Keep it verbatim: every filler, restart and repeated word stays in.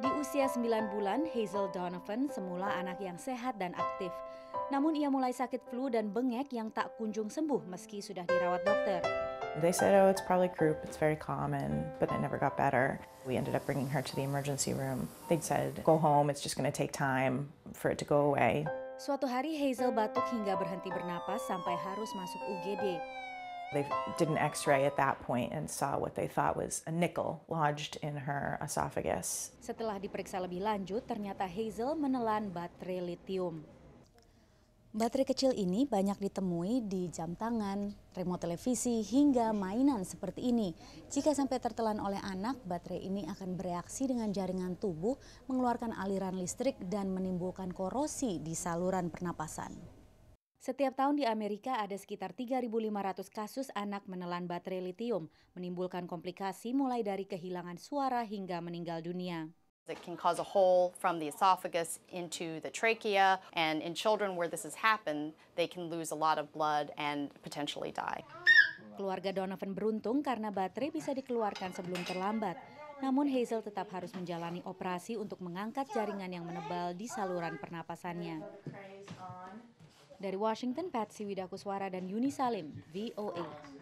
Di usia sembilan bulan, Hazel Donovan semula anak yang sehat dan aktif. Namun ia mulai sakit flu dan bengek yang tak kunjung sembuh meski sudah dirawat dokter. They said, oh, it's probably croup, it's very common, but it never got better. We ended up bringing her to the emergency room. They said, go home, it's just going to take time for it to go away. Suatu hari Hazel batuk hingga berhenti bernapas sampai harus masuk U G D. They did an x-ray at that point and saw what they thought was a nickel lodged in her esophagus. Setelah diperiksa lebih lanjut, ternyata Hazel menelan baterai lithium. Baterai kecil ini banyak ditemui di jam tangan, remote televisi, hingga mainan seperti ini. Jika sampai tertelan oleh anak, baterai ini akan bereaksi dengan jaringan tubuh, mengeluarkan aliran listrik dan menimbulkan korosi di saluran pernapasan. Setiap tahun di Amerika ada sekitar tiga ribu lima ratus kasus anak menelan baterai lithium, menimbulkan komplikasi mulai dari kehilangan suara hingga meninggal dunia. It can cause a hole from the esophagus into the trachea, and in children where this has happened, they can lose a lot of blood and potentially die. Keluarga Donovan beruntung karena baterai bisa dikeluarkan sebelum terlambat. Namun Hazel tetap harus menjalani operasi untuk mengangkat jaringan yang menebal di saluran pernapasannya. Dari Washington, Patsy Widakuswara dan Yuni Salim, V O A.